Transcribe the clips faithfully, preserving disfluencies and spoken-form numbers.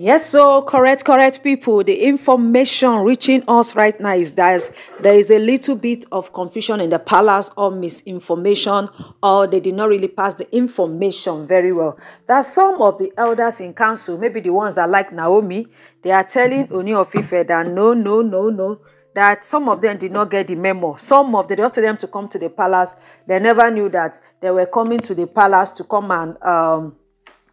Yes, so correct, correct people. The information reaching us right now is that there is a little bit of confusion in the palace or misinformation, or they did not really pass the information very well. That some of the elders in council, maybe the ones that like Naomi, they are telling Ooni of Ife that no, no, no, no, that some of them did not get the memo. Some of them, they just told them to come to the palace. They never knew that they were coming to the palace to come and... Um,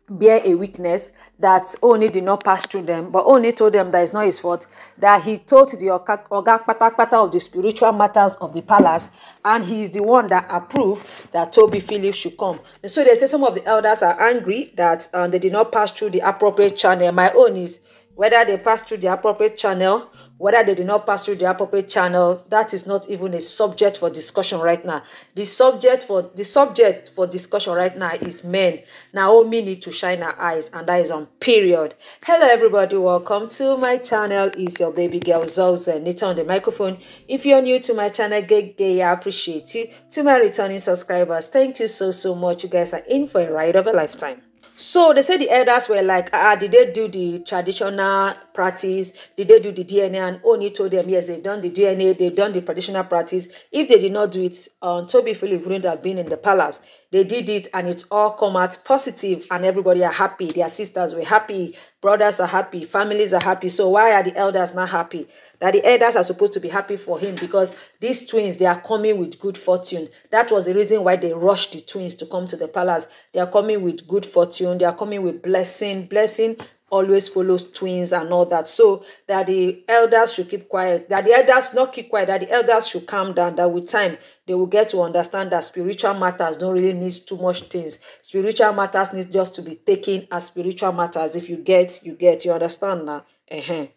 bear a witness that Ooni did not pass through them, but Ooni told them that it's not his fault, that he told the Oga Patakpata of the spiritual matters of the palace, and he is the one that approved that Toby Phillips should come. And so they say some of the elders are angry that um, they did not pass through the appropriate channel. My own is whether they passed through the appropriate channel, whether they did not pass through the appropriate channel, that is not even a subject for discussion right now. The subject for the subject for discussion right now is men. Naomi need to shine her eyes, and that is on period. Hello everybody, welcome to my channel. It's your baby girl Zoe Zeneta on the microphone. If you're new to my channel, get gay, I appreciate you. To my returning subscribers, thank you so so much. You guys are in for a ride of a lifetime. So they said the elders were like, ah, did they do the traditional practice? Did they do the D N A? And Ooni told them, yes, they've done the D N A, they've done the traditional practice. If they did not do it, um, Toby Phillips wouldn't have been in the palace. They did it and it all come out positive and everybody are happy. Their sisters were happy, brothers are happy, families are happy. So why are the elders not happy? That the elders are supposed to be happy for him because these twins, they are coming with good fortune. That was the reason why they rushed the twins to come to the palace. They are coming with good fortune. They are coming with blessing, blessing. Always follows twins and all that. So that the elders should keep quiet, that the elders not keep quiet, that the elders should calm down, that with time they will get to understand that spiritual matters don't really need too much things. Spiritual matters need just to be taken as spiritual matters. If you get, you get, you understand now. Uh-huh.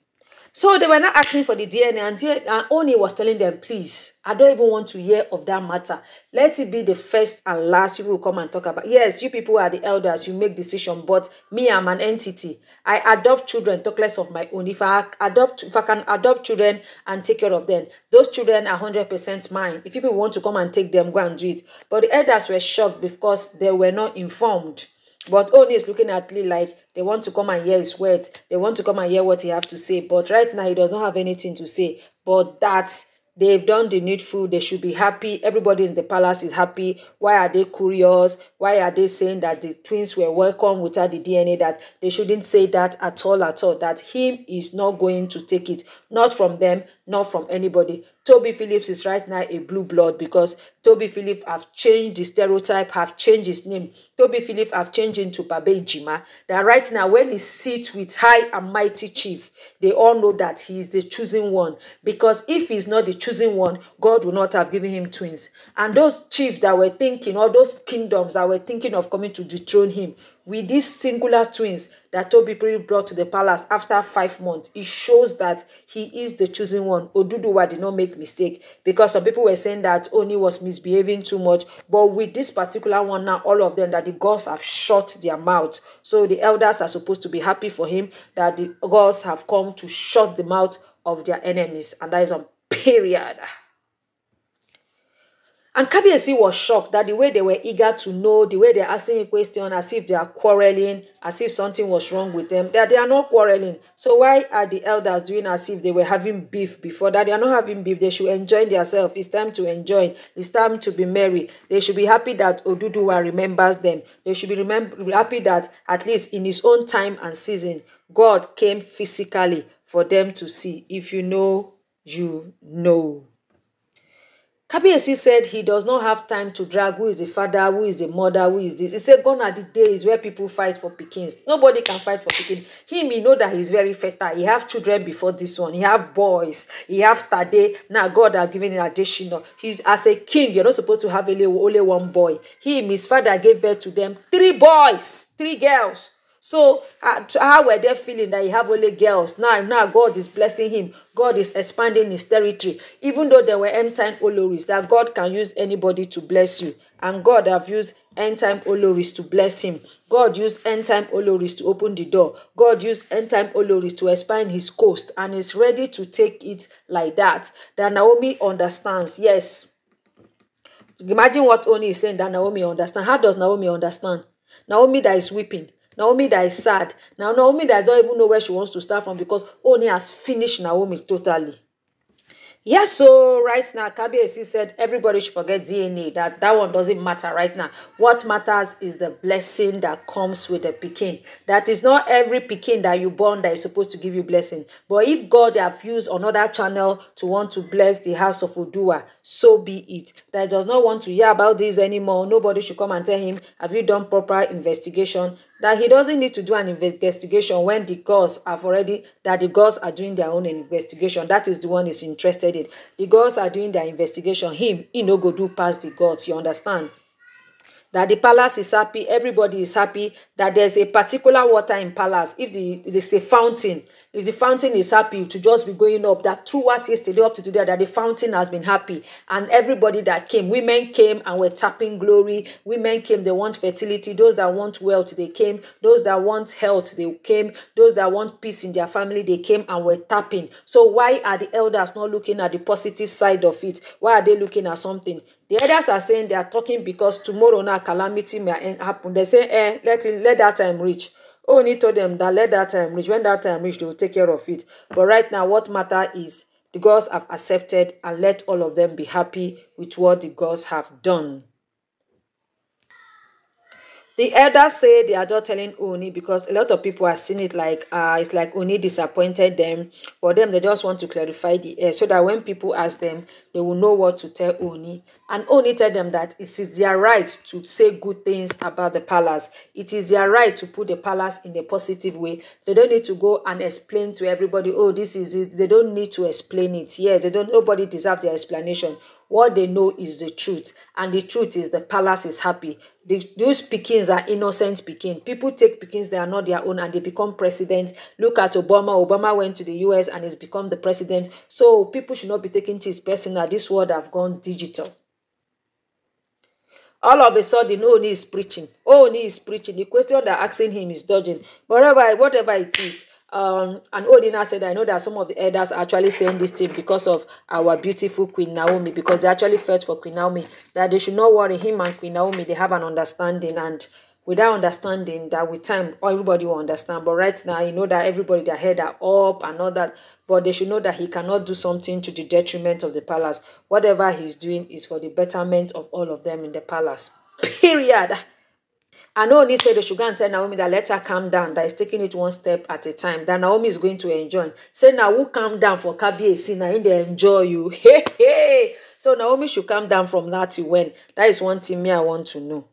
So they were not asking for the D N A, and, and Ooni was telling them, please, I don't even want to hear of that matter. Let it be the first and last you will come and talk about. Yes, you people are the elders, you make decisions, but me, I'm an entity. I adopt children, talk less of my own. If I adopt, if I can adopt children and take care of them, those children are one hundred percent mine. If people want to come and take them, go and do it. But the elders were shocked because they were not informed. But Ooni is looking at Lee like they want to come and hear his words. They want to come and hear what he has to say. But right now, he does not have anything to say. But that they've done the needful. They should be happy. Everybody in the palace is happy. Why are they curious? Why are they saying that the twins were welcome without the D N A? That they shouldn't say that at all, at all. That him is not going to take it. Not from them, not from anybody. Toby Phillips is right now a blue blood because Toby Phillips have changed the stereotype, have changed his name. Toby Phillips have changed into Babe Jima. That right now, when he sits with high and mighty chief, they all know that he is the chosen one. Because if he's not the chosen one, God would not have given him twins. And those chiefs that were thinking, or those kingdoms that were thinking of coming to dethrone him, with these singular twins that Toby Phillips brought to the palace after five months, it shows that he is the chosen one. Oduduwa did not make mistake because some people were saying that Ooni was misbehaving too much. But with this particular one now, all of them, that the gods have shut their mouth. So the elders are supposed to be happy for him that the gods have come to shut the mouth of their enemies. And that is on period. And K B S C was shocked that the way they were eager to know, the way they're asking a question as if they are quarreling, as if something was wrong with them, that they are not quarreling. So why are the elders doing as if they were having beef before? That they are not having beef. They should enjoy themselves. It's time to enjoy. It's time to be merry. They should be happy that Oduduwa remembers them. They should be remember, happy that at least in his own time and season, God came physically for them to see. If you know, you know. K B S C said he does not have time to drag who is the father, who is the mother, who is this. He said gone are the days where people fight for pickings. Nobody can fight for pickings. Him, he know that he's very fertile. He have children before this one. He have boys. He have Tade. Now God has given him additional. He's as a king, you're not supposed to have only one boy. Him, his father gave birth to them three boys, three girls. So uh, how were they feeling that he have only girls? Now, now God is blessing him. God is expanding his territory. Even though there were end-time Oloris, that God can use anybody to bless you. And God have used end-time Oloris to bless him. God used end-time Oloris to open the door. God used end-time Oloris to expand his coast and is ready to take it like that. That Naomi understands, yes. Imagine what Ooni is saying that Naomi understands. How does Naomi understand? Naomi that is weeping. Naomi that is sad. Now Naomi that don't even know where she wants to start from because Ooni has finished Naomi totally. Yes, so right now, Kabiyesi said everybody should forget D N A. That that one doesn't matter right now. What matters is the blessing that comes with the pikin. That is not every pikin that you born that is supposed to give you blessing. But if God have used another channel to want to bless the house of Oduduwa, so be it. That does not want to hear about this anymore. Nobody should come and tell him, have you done proper investigation? That he doesn't need to do an investigation when the gods have already, that the gods are doing their own investigation. That is the one he's interested in. The gods are doing their investigation. Him, he no go do past the gods, you understand? That the palace is happy, everybody is happy, that there's a particular water in palace. If the there's a fountain, if the fountain is happy to just be going up, that throughout yesterday up to today, that the fountain has been happy. And everybody that came, women came and were tapping glory. Women came, they want fertility. Those that want wealth, they came. Those that want health, they came. Those that want peace in their family, they came and were tapping. So why are the elders not looking at the positive side of it? Why are they looking at something? The elders are saying they are talking because tomorrow now calamity may happen. They say, eh, let it, let that time reach. Only told them that let that time reach. When that time reach, they will take care of it. But right now, what matter is the gods have accepted, and let all of them be happy with what the gods have done. The elders say they are not telling Ooni because a lot of people have seen it like, uh, it's like Ooni disappointed them. For them, they just want to clarify the air so that when people ask them, they will know what to tell Ooni. And Ooni tell them that it is their right to say good things about the palace. It is their right to put the palace in a positive way. They don't need to go and explain to everybody, oh, this is it. They don't need to explain it. Yes, they don't, nobody deserves their explanation. What they know is the truth, and the truth is the palace is happy. The, those Pekins are innocent Pekins. People take Pekins, they are not their own, and they become president. Look at Obama. Obama went to the U S and has become the president. So people should not be taking this personal. This world have gone digital. All of a sudden, Ooni is preaching. Ooni is preaching. The question they're asking him is dodging. Whatever, whatever it is. Um, and Odina said, I know that some of the elders are actually saying this thing because of our beautiful Queen Naomi, because they actually felt for Queen Naomi, that they should not worry. Him and Queen Naomi, they have an understanding, and with that understanding, that with time, everybody will understand. But right now, you know that everybody, their head are up and all that, but they should know that he cannot do something to the detriment of the palace. Whatever he's doing is for the betterment of all of them in the palace. Period. And Ooni said they should go and tell Naomi that let her calm down, that is taking it one step at a time, that Naomi is going to enjoy. Say now, who calm down for Kabiyesi, now in they enjoy you. Hey, hey. So Naomi should calm down from now till when? That is one thing me I want to know.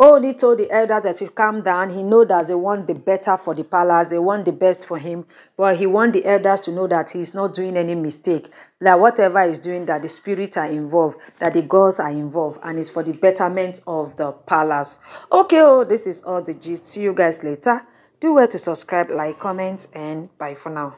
Ooni told the elders that should calm down. He knows that they want the better for the palace, they want the best for him, but he wants the elders to know that he is not doing any mistake. That whatever is doing, that the spirits are involved, that the gods are involved, and it's for the betterment of the palace. Okay, oh, this is all the gist. See you guys later. Do well to subscribe, like, comment, and bye for now.